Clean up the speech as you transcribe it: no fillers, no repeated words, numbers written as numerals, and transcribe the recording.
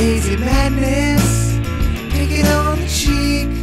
Hazy madness, pick it on the cheek.